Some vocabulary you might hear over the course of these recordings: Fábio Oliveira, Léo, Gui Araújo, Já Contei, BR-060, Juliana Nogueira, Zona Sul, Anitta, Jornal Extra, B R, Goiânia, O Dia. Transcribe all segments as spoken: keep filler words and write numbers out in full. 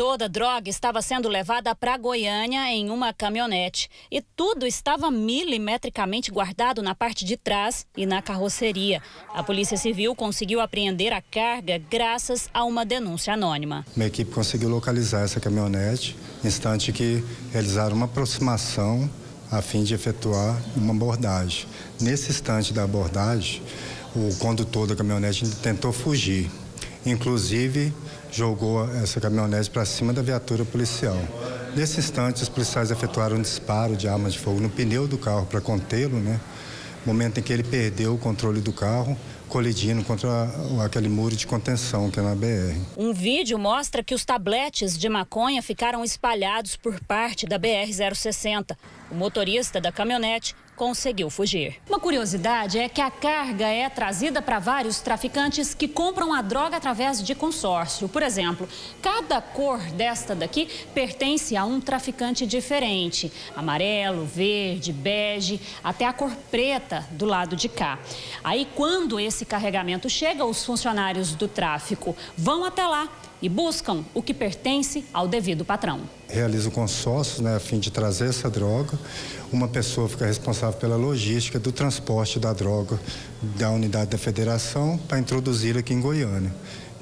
Toda a droga estava sendo levada para Goiânia em uma caminhonete e tudo estava milimetricamente guardado na parte de trás e na carroceria. A Polícia Civil conseguiu apreender a carga graças a uma denúncia anônima. Minha equipe conseguiu localizar essa caminhonete, instante que realizaram uma aproximação a fim de efetuar uma abordagem. Nesse instante da abordagem, o condutor da caminhonete tentou fugir. Inclusive, jogou essa caminhonete para cima da viatura policial. Nesse instante, os policiais efetuaram um disparo de arma de fogo no pneu do carro para contê-lo, né? Momento em que ele perdeu o controle do carro, colidindo contra aquele muro de contenção que é na B R. Um vídeo mostra que os tabletes de maconha ficaram espalhados por parte da B R zero sessenta. O motorista da caminhonete conseguiu fugir. Uma curiosidade é que a carga é trazida para vários traficantes que compram a droga através de consórcio. Por exemplo, cada cor desta daqui pertence a um traficante diferente. Amarelo, verde, bege, até a cor preta do lado de cá. Aí, quando esse carregamento chega, os funcionários do tráfico vão até lá e buscam o que pertence ao devido patrão. Realiza o consórcio, né, a fim de trazer essa droga. Uma pessoa fica responsável pela logística do transporte da droga da unidade da federação para introduzi-la aqui em Goiânia.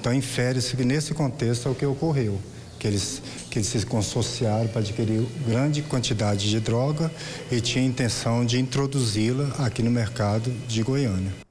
Então, infere-se que nesse contexto é o que ocorreu, que eles, que eles se consorciaram para adquirir grande quantidade de droga e tinha a intenção de introduzi-la aqui no mercado de Goiânia.